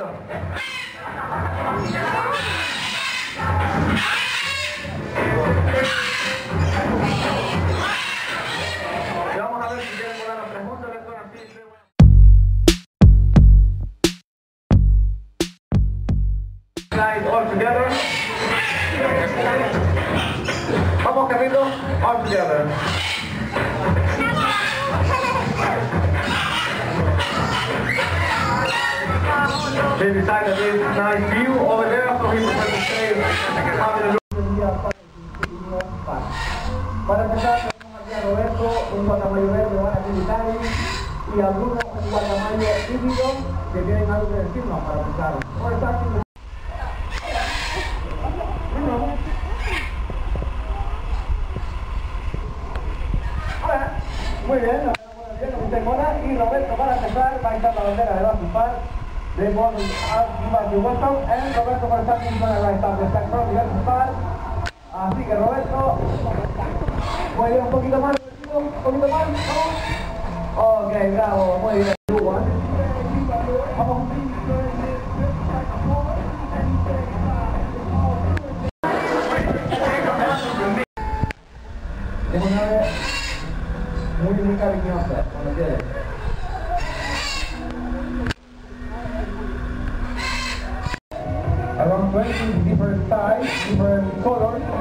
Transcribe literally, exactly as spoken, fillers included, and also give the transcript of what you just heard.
Pablo. Vamos a ver si quieren volar las preguntas que son así. Guys, all together. Vamos, carritos, all together. They decided there's a nice view over there, so he was going to stay having a look. Para empezar, tenemos aquí a Roberto, un guacamayo verde, van a militares, y a Bruno, un guacamayo típico, que tienen algo que decirnos para empezar. ¿Cómo está? Hola, muy bien, la verdad, buenas bien, y Roberto, para empezar, va a estar la bandera de la Zupar. They want to ask you about your welcome, and Roberto for starting to right up the sector, the other part. Así que Roberto, ¿puede ir un poquito más? ¿Un poquito más? ¿No? Ok, bravo, muy bien. Vamos. Es una vez muy, muy cariñosa, cuando quieres. Around twenty different styles, different colors.